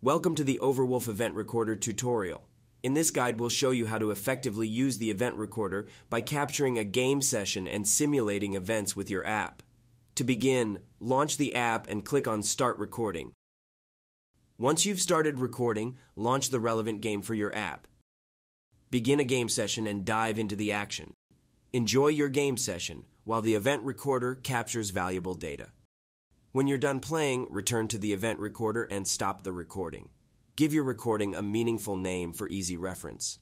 Welcome to the Overwolf Event Recorder tutorial. In this guide, we'll show you how to effectively use the Event Recorder by capturing a game session and simulating events with your app. To begin, launch the app and click on Start Recording. Once you've started recording, launch the relevant game for your app. Begin a game session and dive into the action. Enjoy your game session while the Event Recorder captures valuable data. When you're done playing, return to the Event Recorder and stop the recording. Give your recording a meaningful name for easy reference.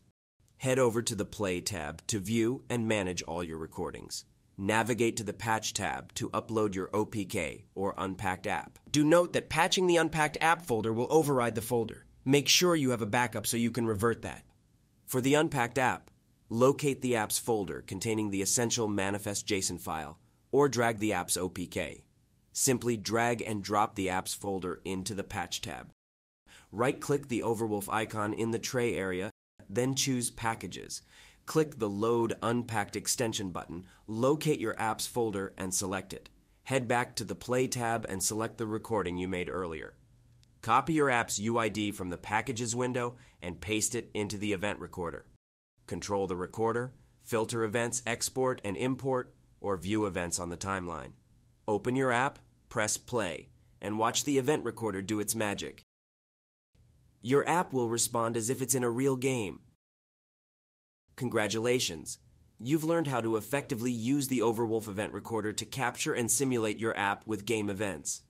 Head over to the Play tab to view and manage all your recordings. Navigate to the Patch tab to upload your OPK or unpacked app. Do note that patching the unpacked app folder will override the folder. Make sure you have a backup so you can revert that. For the unpacked app, locate the app's folder containing the essential manifest JSON file or drag the app's OPK. Simply drag and drop the app's folder into the Patch tab. Right-click the Overwolf icon in the tray area, then choose Packages. Click the Load Unpacked Extension button, locate your app's folder, and select it. Head back to the Play tab and select the recording you made earlier. Copy your app's UID from the Packages window and paste it into the Event Recorder. Control the recorder, filter events, export and import, or view events on the timeline. Open your app, press play, and watch the Event Recorder do its magic. Your app will respond as if it's in a real game. Congratulations! You've learned how to effectively use the Overwolf Event Recorder to capture and simulate your app with game events.